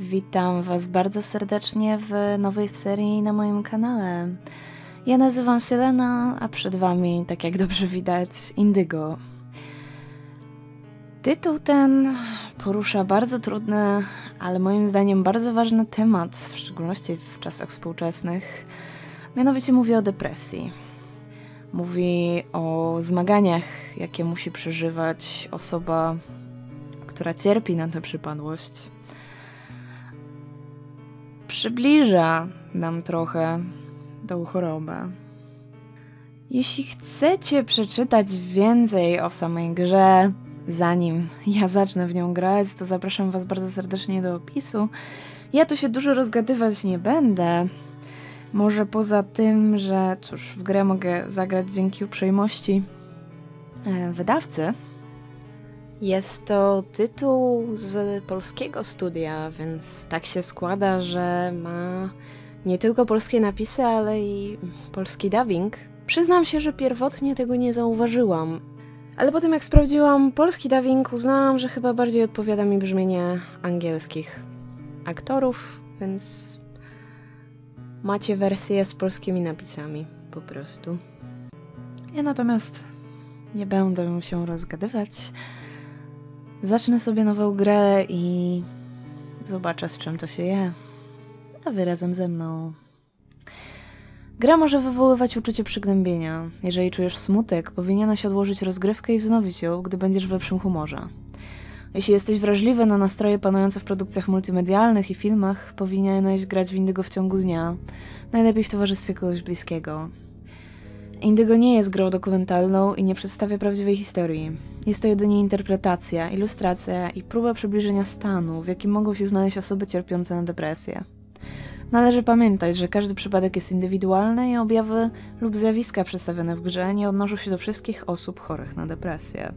Witam Was bardzo serdecznie w nowej serii na moim kanale. Ja nazywam się Lena, a przed Wami, tak jak dobrze widać, Indygo. Tytuł ten porusza bardzo trudny, ale moim zdaniem bardzo ważny temat, w szczególności w czasach współczesnych. Mianowicie mówi o depresji. Mówi o zmaganiach, jakie musi przeżywać osoba, która cierpi na tę przypadłość. Przybliża nam trochę tą chorobę. Jeśli chcecie przeczytać więcej o samej grze, zanim ja zacznę w nią grać, to zapraszam Was bardzo serdecznie do opisu. Ja tu się dużo rozgadywać nie będę. Może poza tym, że cóż, w grę mogę zagrać dzięki uprzejmości wydawcy. Jest to tytuł z polskiego studia, więc tak się składa, że ma nie tylko polskie napisy, ale i polski dubbing. Przyznam się, że pierwotnie tego nie zauważyłam, ale potem jak sprawdziłam polski dubbing, uznałam, że chyba bardziej odpowiada mi brzmienie angielskich aktorów, więc macie wersję z polskimi napisami, po prostu. Ja natomiast nie będę się rozgadywać. Zacznę sobie nową grę i zobaczę, z czym to się je. A wy razem ze mną. Gra może wywoływać uczucie przygnębienia. Jeżeli czujesz smutek, powinieneś odłożyć rozgrywkę i wznowić ją, gdy będziesz w lepszym humorze. Jeśli jesteś wrażliwy na nastroje panujące w produkcjach multimedialnych i filmach, powinieneś grać w Indygo w ciągu dnia, najlepiej w towarzystwie kogoś bliskiego. Indygo nie jest grą dokumentalną i nie przedstawia prawdziwej historii. Jest to jedynie interpretacja, ilustracja i próba przybliżenia stanu, w jakim mogą się znaleźć osoby cierpiące na depresję. Należy pamiętać, że każdy przypadek jest indywidualny i objawy lub zjawiska przedstawione w grze nie odnoszą się do wszystkich osób chorych na depresję.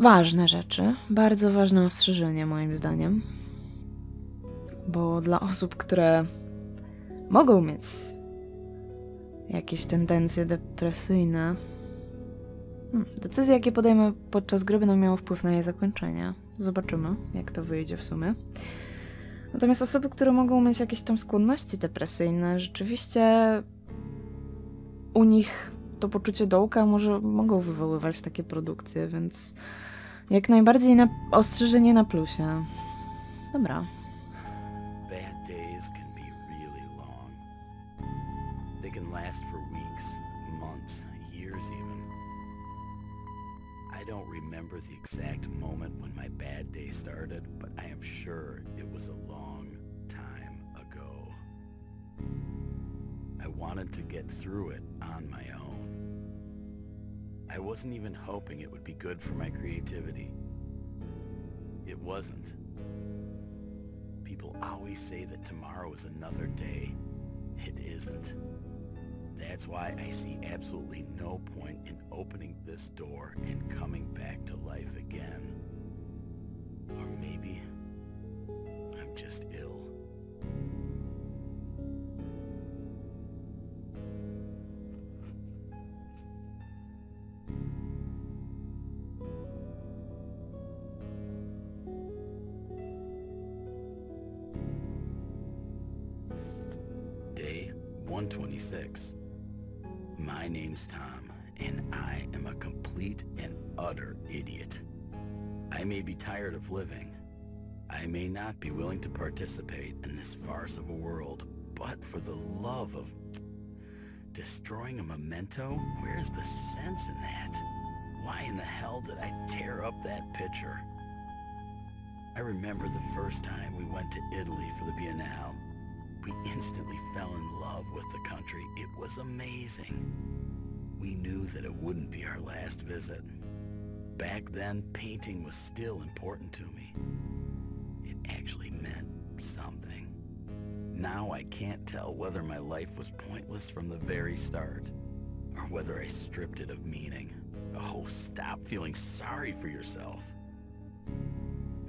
Ważne rzeczy, bardzo ważne ostrzeżenie moim zdaniem, bo dla osób, które mogą mieć jakieś tendencje depresyjne, decyzje, jakie podejmę podczas gry, będą miały wpływ na jej zakończenie. Zobaczymy, jak to wyjdzie w sumie. Natomiast osoby, które mogą mieć jakieś tam skłonności depresyjne, rzeczywiście u nich to poczucie dołka mogą wywoływać takie produkcje, więc jak najbardziej ostrzeżenie na plusie. Dobra. I wasn't even hoping it would be good for my creativity. It wasn't. People always say that tomorrow is another day. It isn't. That's why I see absolutely no point in opening this door and coming back to life again. Or maybe I'm just ill. Day 126. My name's Tom, and I am a complete and utter idiot. I may be tired of living. I may not be willing to participate in this farce of a world, but for the love of destroying a memento, where's the sense in that? Why in the hell did I tear up that picture? I remember the first time we went to Italy for the Biennale. We instantly fell in love with the country. It was amazing. We knew that it wouldn't be our last visit. Back then, painting was still important to me. It actually meant something. Now I can't tell whether my life was pointless from the very start, or whether I stripped it of meaning. Oh, stop feeling sorry for yourself.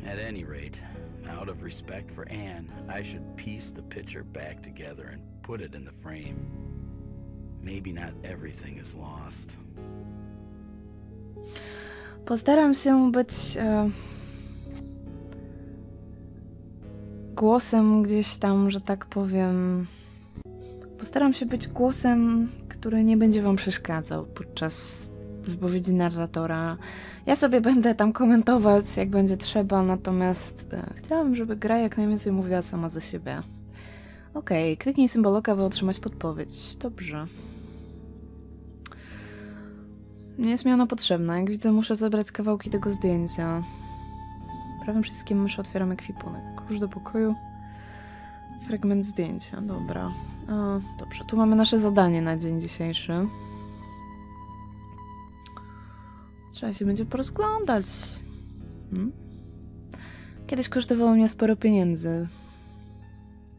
At any rate, out of respect for Anne, I should piece the picture back together and put it in the frame. Maybe not everything is lost. Postaram się być głosem gdzieś tam, że tak powiem. Postaram się być głosem, który nie będzie wam przeszkadzał podczas wypowiedzi narratora. Ja sobie będę tam komentować, jak będzie trzeba, natomiast chciałabym, żeby gra jak najwięcej mówiła sama za siebie. Okej, kliknij symbol oka, by otrzymać podpowiedź. Dobrze. Nie jest mi ona potrzebna. Jak widzę, muszę zabrać kawałki tego zdjęcia. Prawym wszystkim myszy otwieramy kwipunek. Klucz do pokoju. Fragment zdjęcia. Dobra. Dobrze, tu mamy nasze zadanie na dzień dzisiejszy. Trzeba się będzie porozglądać. Kiedyś kosztowało mnie sporo pieniędzy.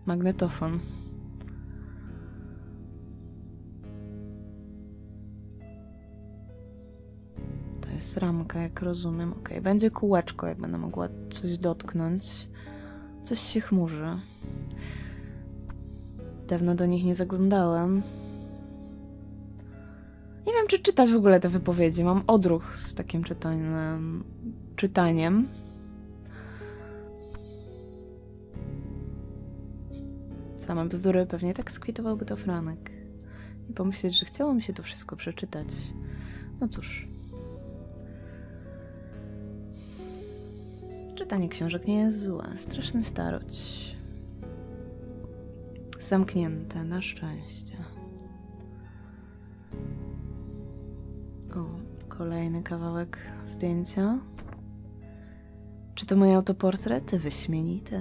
Magnetofon. To jest ramka, jak rozumiem. Ok, będzie kółeczko, jak będę mogła coś dotknąć. Coś się chmurzy. Dawno do nich nie zaglądałem. Nie wiem, czy czytać w ogóle te wypowiedzi. Mam odruch z takim czytaniem. Same bzdury, pewnie tak skwitowałby to Franek. I pomyśleć, że chciało mi się to wszystko przeczytać. No cóż. Czytanie książek nie jest złe. Straszny staroć. Zamknięte, na szczęście. O, kolejny kawałek zdjęcia. Czy to moje autoportrety? Wyśmienite.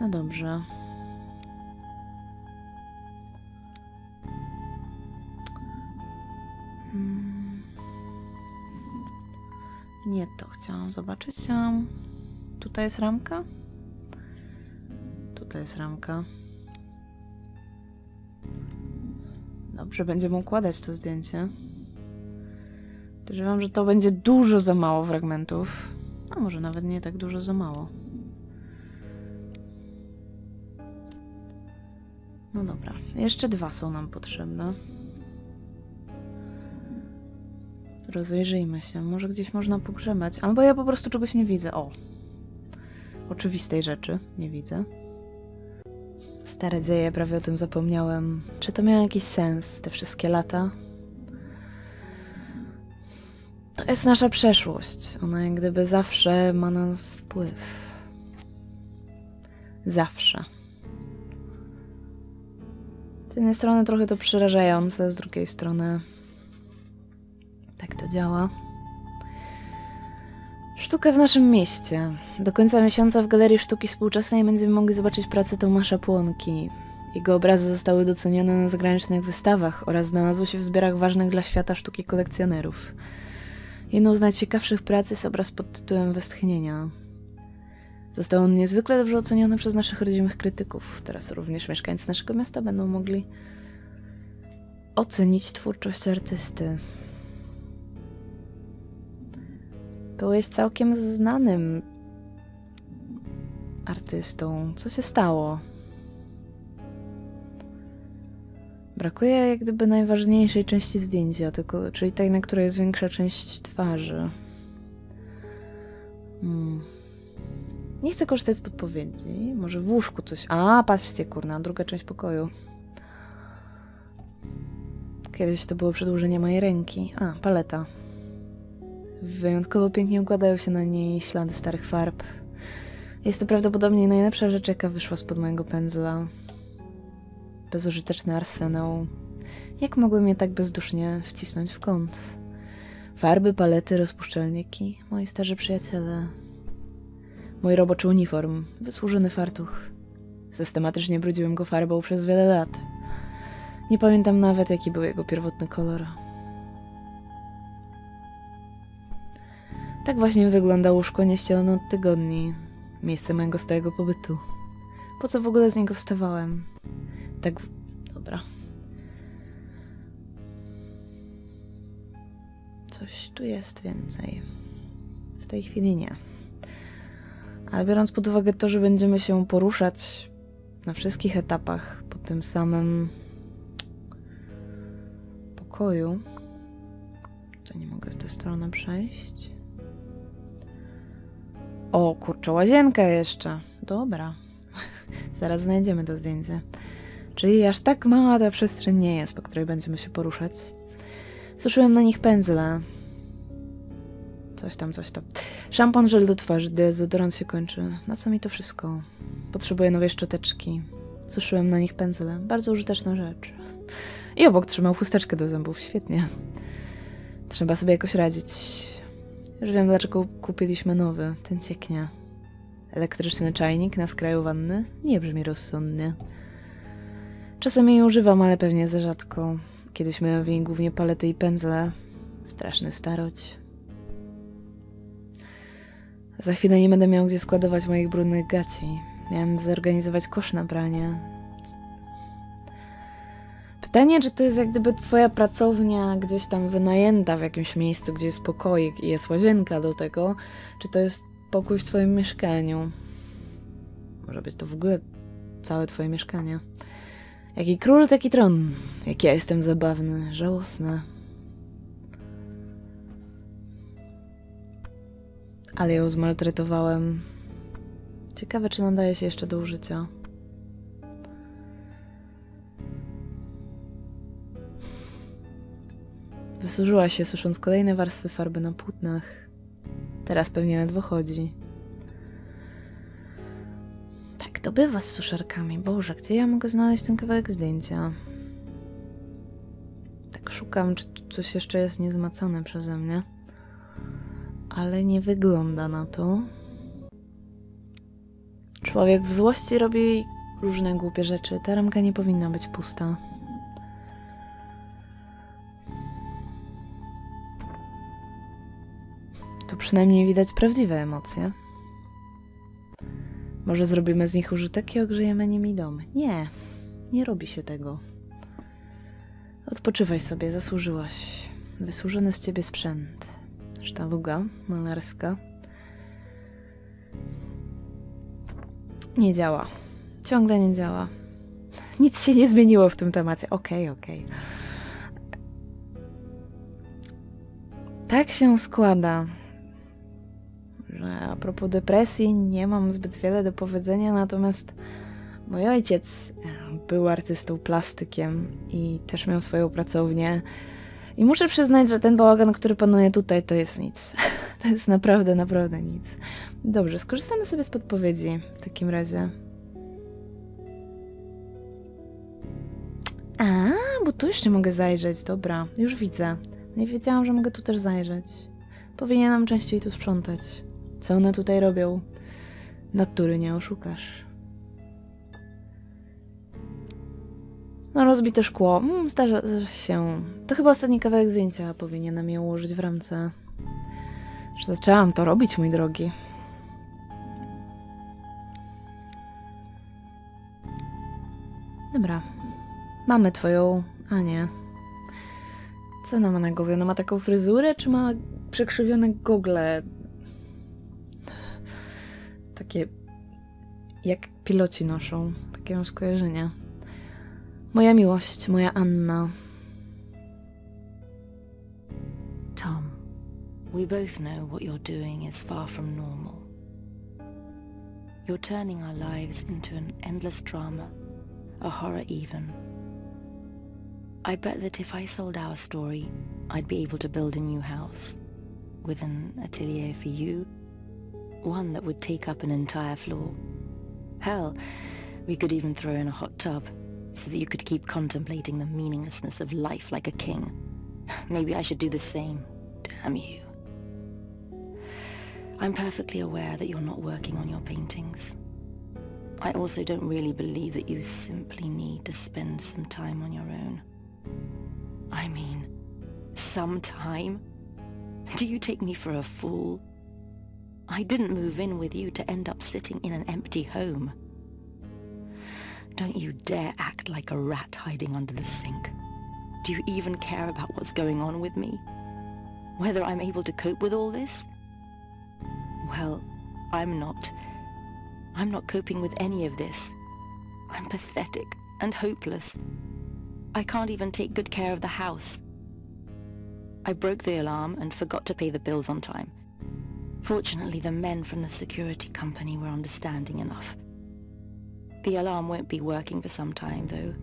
No dobrze. Nie to chciałam zobaczyć. Tutaj jest ramka? Tutaj jest ramka. Dobrze, będziemy układać to zdjęcie. Podejrzewam, że to będzie dużo za mało fragmentów. A może nawet nie tak dużo za mało. No dobra, jeszcze dwa są nam potrzebne. Rozejrzyjmy się, może gdzieś można pogrzebać, albo ja po prostu czegoś nie widzę. O! Oczywistej rzeczy nie widzę. Stare dzieje, prawie o tym zapomniałem. Czy to miało jakiś sens, te wszystkie lata? To jest nasza przeszłość. Ona jak gdyby zawsze ma na nas wpływ. Zawsze. Z jednej strony trochę to przerażające, z drugiej strony tak to działa. Sztuka w naszym mieście. Do końca miesiąca w Galerii Sztuki Współczesnej będziemy mogli zobaczyć pracę Tomasza Płonki. Jego obrazy zostały docenione na zagranicznych wystawach oraz znalazły się w zbiorach ważnych dla świata sztuki kolekcjonerów. Jedną z najciekawszych prac jest obraz pod tytułem Westchnienia. Został on niezwykle dobrze oceniony przez naszych rodzimych krytyków. Teraz również mieszkańcy naszego miasta będą mogli ocenić twórczość artysty. Byłeś całkiem znanym artystą. Co się stało? Brakuje jak gdyby najważniejszej części zdjęcia, czyli tej, na której jest większa część twarzy. Nie chcę korzystać z podpowiedzi. Może w łóżku coś... A, patrzcie, kurna, druga część pokoju. Kiedyś to było przedłużenie mojej ręki. A, paleta. Wyjątkowo pięknie układają się na niej ślady starych farb. Jest to prawdopodobnie najlepsza rzecz, jaka wyszła spod mojego pędzla. Bezużyteczny arsenał. Jak mogły mnie tak bezdusznie wcisnąć w kąt? Farby, palety, rozpuszczalniki, moi starzy przyjaciele. Mój roboczy uniform, wysłużony fartuch. Systematycznie brudziłem go farbą przez wiele lat. Nie pamiętam nawet, jaki był jego pierwotny kolor. Tak właśnie wygląda łóżko nieścielone od tygodni. Miejsce mojego stałego pobytu. Po co w ogóle z niego wstawałem? Tak... Dobra. Coś tu jest więcej. W tej chwili nie. Ale biorąc pod uwagę to, że będziemy się poruszać na wszystkich etapach po tym samym pokoju, To nie mogę w tę stronę przejść. O kurczę, łazienka jeszcze. Dobra. Zaraz znajdziemy to zdjęcie. Czyli aż tak mała ta przestrzeń nie jest, po której będziemy się poruszać. Suszyłem na nich pędzle. Coś tam, coś tam. Szampon, żel do twarzy, dezodorant się kończy. Na co mi to wszystko? Potrzebuję nowej szczoteczki. Suszyłem na nich pędzle. Bardzo użyteczna rzecz. I obok trzymał chusteczkę do zębów. Świetnie. Trzeba sobie jakoś radzić. Już wiem, dlaczego kupiliśmy nowy. Ten cieknie. Elektryczny czajnik na skraju wanny? Nie brzmi rozsądnie. Czasem jej używam, ale pewnie za rzadko. Kiedyś miałem w niej głównie palety i pędzle. Straszny staroć. Za chwilę nie będę miał gdzie składować moich brudnych gaci. Miałem zorganizować kosz na pranie. Pytanie, czy to jest jak gdyby twoja pracownia gdzieś tam wynajęta w jakimś miejscu, gdzie jest pokoik i jest łazienka do tego, czy to jest pokój w twoim mieszkaniu. Może być to w ogóle całe twoje mieszkanie. Jaki król, taki tron. Jak ja jestem zabawny, żałosny. Ale ją zmaltretowałem. Ciekawe, czy nadaje się jeszcze do użycia. Wysurzyła się, susząc kolejne warstwy farby na płótnach. Teraz pewnie ledwo chodzi. Tak to bywa z suszarkami. Boże, gdzie ja mogę znaleźć ten kawałek zdjęcia? Tak szukam, czy coś jeszcze jest niezmacane przeze mnie. Ale nie wygląda na to. Człowiek w złości robi różne głupie rzeczy. Ta ramka nie powinna być pusta. Tu przynajmniej widać prawdziwe emocje. Może zrobimy z nich użytek i ogrzejemy nimi dom. Nie, nie robi się tego. Odpoczywaj sobie, zasłużyłaś. Wysłużony z ciebie sprzęt. Sztaluga malarska. Nie działa. Ciągle nie działa. Nic się nie zmieniło w tym temacie. Okej. Tak się składa, że a propos depresji nie mam zbyt wiele do powiedzenia, natomiast mój ojciec był artystą plastykiem i też miał swoją pracownię. I muszę przyznać, że ten bałagan, który panuje tutaj, to jest nic. To jest naprawdę, naprawdę nic. Dobrze, skorzystamy sobie z podpowiedzi w takim razie. A, bo tu jeszcze mogę zajrzeć. Dobra, już widzę. Nie wiedziałam, że mogę tu też zajrzeć. Powinienem częściej tu sprzątać. Co one tutaj robią? Natury nie oszukasz. No, rozbite szkło. Zdarza się. To chyba ostatni kawałek zdjęcia. Powinienem je ułożyć w ramce. Już zaczęłam to robić, mój drogi. Dobra. Mamy twoją... A nie. Co ona ma na głowie? Ona ma taką fryzurę, czy ma przekrzywione gogle? Takie... jak piloci noszą. Takie mam skojarzenia. Moja miłość, moja Anna. Tom, we both know what you're doing is far from normal. You're turning our lives into an endless drama, a horror even. I bet that if I sold our story, I'd be able to build a new house, with an atelier for you, one that would take up an entire floor. Hell, we could even throw in a hot tub. So that you could keep contemplating the meaninglessness of life like a king. Maybe I should do the same. Damn you. I'm perfectly aware that you're not working on your paintings. I also don't really believe that you simply need to spend some time on your own. I mean, some time? Do you take me for a fool? I didn't move in with you to end up sitting in an empty home. Don't you dare act like a rat hiding under the sink. Do you even care about what's going on with me? Whether I'm able to cope with all this? Well, I'm not. I'm not coping with any of this. I'm pathetic and hopeless. I can't even take good care of the house. I broke the alarm and forgot to pay the bills on time. Fortunately, the men from the security company were understanding enough. The alarm won't be working for some time, though.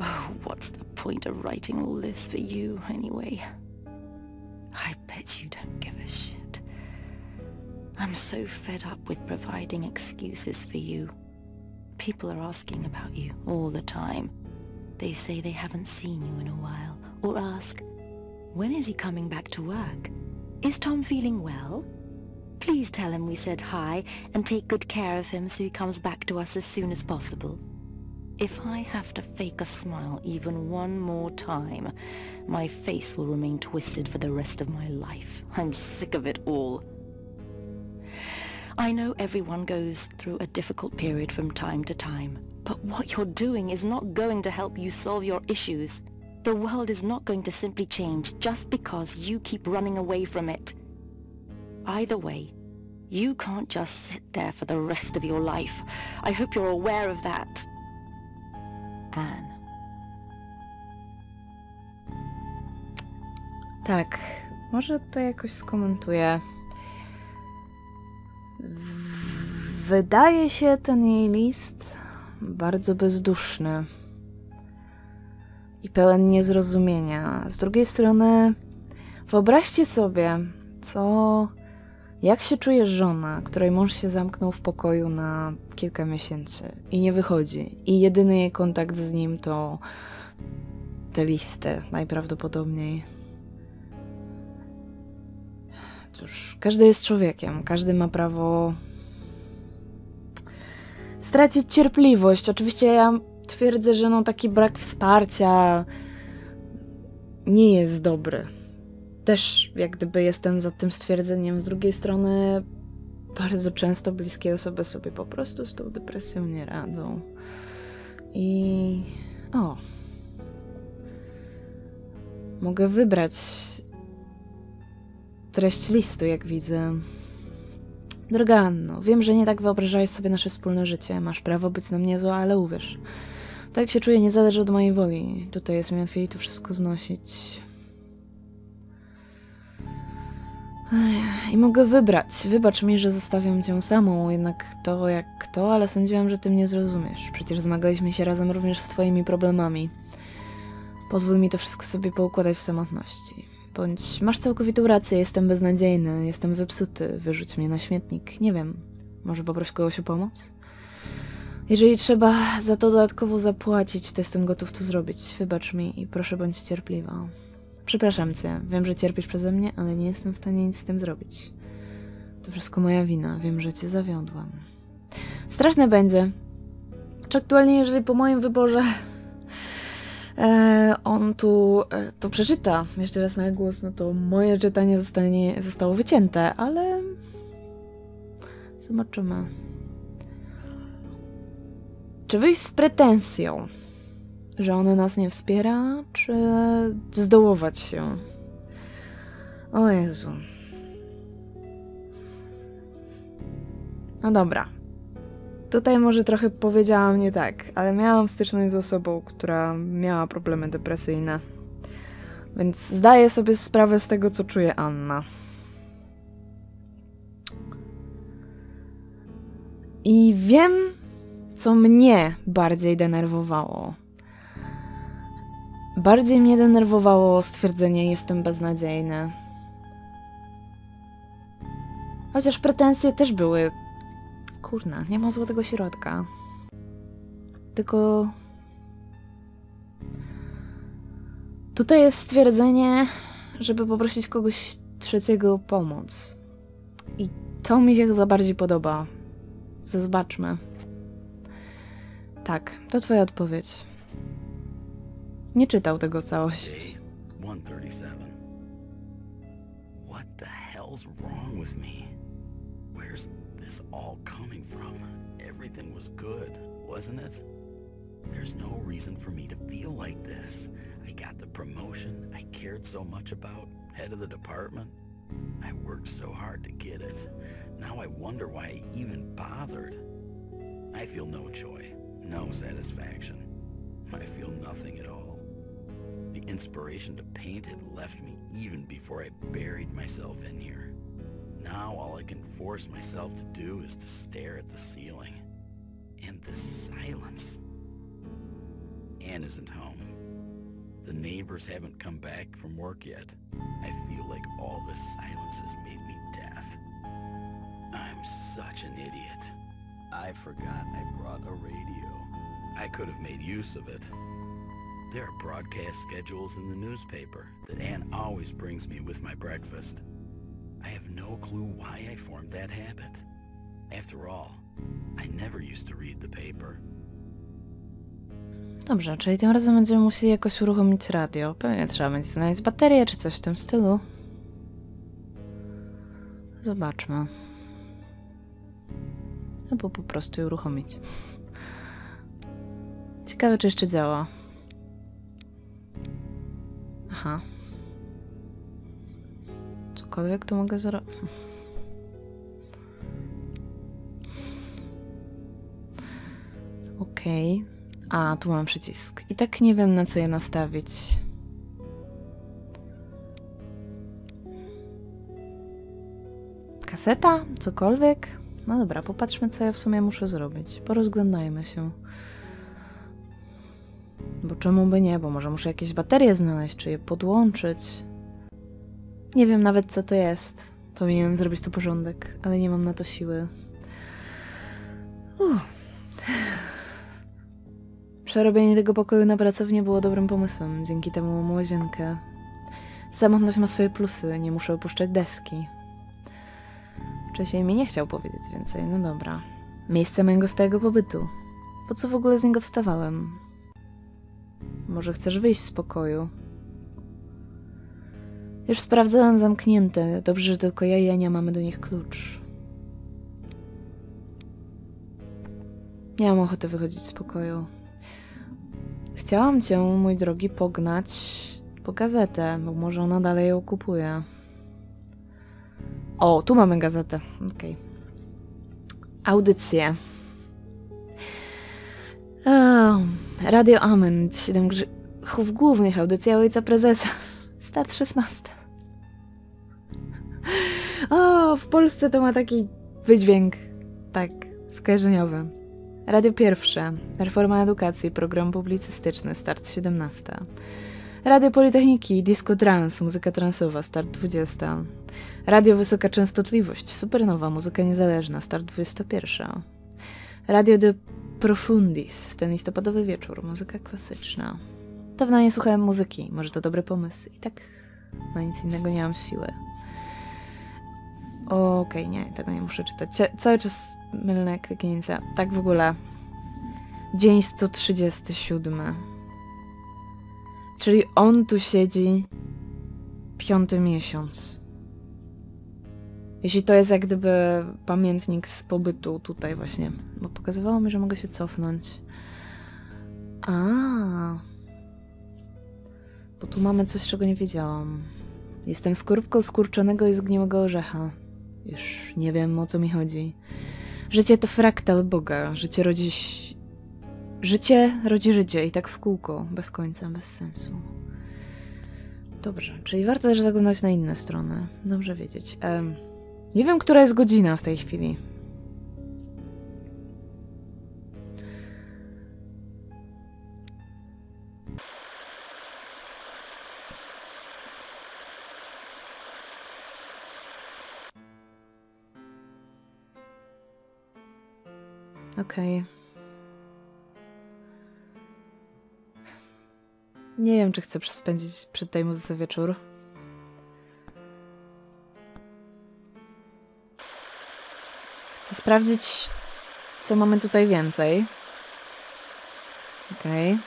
Oh, what's the point of writing all this for you, anyway? I bet you don't give a shit. I'm so fed up with providing excuses for you. People are asking about you all the time. They say they haven't seen you in a while, or ask, when is he coming back to work? Is Tom feeling well? Please tell him we said hi and take good care of him so he comes back to us as soon as possible. If I have to fake a smile even one more time, my face will remain twisted for the rest of my life. I'm sick of it all. I know everyone goes through a difficult period from time to time, but what you're doing is not going to help you solve your issues. The world is not going to simply change just because you keep running away from it. Either way, you can't just sit there for the rest of your life. I hope you're aware of that. Anne. Tak, może to jakoś skomentuję. Wydaje się ten jej list bardzo bezduszny i pełen niezrozumienia. Z drugiej strony, wyobraźcie sobie, jak się czuje żona, której mąż się zamknął w pokoju na kilka miesięcy i nie wychodzi. I jedyny jej kontakt z nim to te listy, najprawdopodobniej. Cóż, każdy jest człowiekiem, każdy ma prawo stracić cierpliwość. Oczywiście ja twierdzę, że taki brak wsparcia nie jest dobry. Też jak gdyby jestem za tym stwierdzeniem. Z drugiej strony bardzo często bliskie osoby sobie po prostu z tą depresją nie radzą. I mogę wybrać treść listu, jak widzę. Droga Anno, wiem, że nie tak wyobrażałeś sobie nasze wspólne życie. Masz prawo być na mnie zła, ale uwierz. To, jak się czuję, nie zależy od mojej woli. Tutaj jest mi łatwiej to wszystko znosić. I mogę wybrać. Wybacz mi, że zostawiam cię samą, jednak to jak to, ale sądziłam, że ty mnie zrozumiesz. Przecież zmagaliśmy się razem również z twoimi problemami. Pozwól mi to wszystko sobie poukładać w samotności. Bądź masz całkowitą rację, jestem beznadziejny, jestem zepsuty, wyrzuć mnie na śmietnik, nie wiem. Może poproś kogoś o pomoc? Jeżeli trzeba za to dodatkowo zapłacić, to jestem gotów to zrobić. Wybacz mi i proszę bądź cierpliwa. Przepraszam cię, wiem, że cierpisz przeze mnie, ale nie jestem w stanie nic z tym zrobić. To wszystko moja wina, wiem, że cię zawiodłam. Straszne będzie. Czy aktualnie, jeżeli po moim wyborze on to przeczyta jeszcze raz na głos, no to moje czytanie zostało wycięte, ale zobaczymy. Czy wyjść z pretensją, że ona nas nie wspiera, czy zdołować się? O Jezu. No dobra. Tutaj może trochę powiedziałam nie tak, ale miałam styczność z osobą, która miała problemy depresyjne. Więc zdaję sobie sprawę z tego, co czuje Anna. I wiem, co mnie bardziej denerwowało. Bardziej mnie denerwowało stwierdzenie jestem beznadziejny. Chociaż pretensje też były. Kurna, nie ma złotego środka. Tylko tutaj jest stwierdzenie, żeby poprosić kogoś trzeciego o pomoc. I to mi się chyba bardziej podoba. Zobaczmy. Tak, to twoja odpowiedź. Nie czytał tego całości. What the hell's wrong with me? Where's this all coming from? Everything was good, wasn't it? There's no reason for me to feel like this. I got the promotion I cared so much about, head of the department. I worked so hard to get it. Now I wonder why I even bothered. I feel no joy, no satisfaction. I feel nothing at all. inspiration to paint had left me even before I buried myself in here. Now all I can force myself to do is to stare at the ceiling. And the silence. Anne isn't home. The neighbors haven't come back from work yet. I feel like all this silence has made me deaf. I'm such an idiot. I forgot I brought a radio. I could have made use of it. There are broadcast schedules in the newspaper that Anne always brings me with my breakfast. I have no clue why I formed that habit. After all, I never used to read the paper. Dobrze, czyli tym razem będziemy musieli jakoś uruchomić radio. Pewnie trzeba będzie znaleźć baterię czy coś w tym stylu. Zobaczmy. Albo po prostu je uruchomić. Ciekawe, czy jeszcze działa. Aha. Cokolwiek tu mogę zrobić. Okej. A, tu mam przycisk. I tak nie wiem, na co je nastawić. Kaseta? Cokolwiek? No dobra, popatrzmy, co ja w sumie muszę zrobić. Porozglądajmy się. Bo czemu by nie? Bo może muszę jakieś baterie znaleźć, czy je podłączyć. Nie wiem nawet, co to jest. Powinienem zrobić tu porządek, ale nie mam na to siły. Przerobienie tego pokoju na pracownię było dobrym pomysłem. Dzięki temu mam łazienkę. Samotność ma swoje plusy. Nie muszę opuszczać deski. Wcześniej mi nie chciał powiedzieć więcej. No dobra. Miejsce mojego stałego pobytu. Po co w ogóle z niego wstawałem? Może chcesz wyjść z pokoju? Już sprawdzałem zamknięte. Dobrze, że tylko ja i Ania mamy do nich klucz. Nie mam ochoty wychodzić z pokoju. Chciałam cię, mój drogi, pognać po gazetę, bo może ona dalej ją kupuje. O, tu mamy gazetę. Okej. Audycje. Radio Amen. 7 grzechów głównych. Audycja ojca prezesa. Start 16. O, w Polsce to ma taki wydźwięk, tak, skojarzeniowy. Radio Pierwsza, reforma edukacji, program publicystyczny, start 17. Radio Politechniki, disco trance, muzyka transowa, start 20. Radio Wysoka Częstotliwość, supernowa, muzyka niezależna, start 21. Radio De Profundis, w ten listopadowy wieczór, muzyka klasyczna. Dawno nie słuchałem muzyki, może to dobry pomysł. I tak na nic innego nie mam siły. Okej, nie, tego nie muszę czytać. Cały czas mylne kliknięcia. Tak w ogóle. Dzień 137. Czyli on tu siedzi 5. miesiąc. Jeśli to jest jak gdyby pamiętnik z pobytu tutaj właśnie. Bo pokazywało mi, że mogę się cofnąć. Bo tu mamy coś, czego nie wiedziałam. Jestem skorupką skurczonego i zgniłego orzecha. Już nie wiem, o co mi chodzi. Życie to fraktal Boga. Życie rodzi życie i tak w kółko. Bez końca, bez sensu. Dobrze, czyli warto też zaglądać na inne strony. Dobrze wiedzieć. Nie wiem, która jest godzina w tej chwili. Okej. Nie wiem, czy chcę spędzić przy tej muzyce wieczór. Chcę sprawdzić, co mamy tutaj więcej. Okej.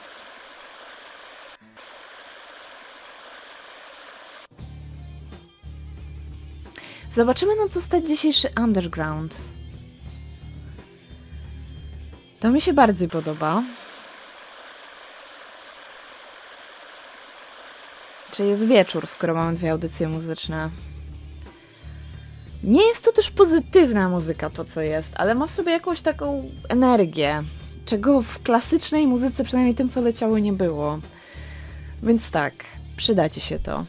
Zobaczymy, na co stać dzisiejszy underground. To mi się bardziej podoba. Czyli jest wieczór, skoro mamy dwie audycje muzyczne. Nie jest to też pozytywna muzyka, to co jest, ale ma w sobie jakąś taką energię, czego w klasycznej muzyce, przynajmniej tym, co leciało, nie było. Więc tak, przyda ci się to.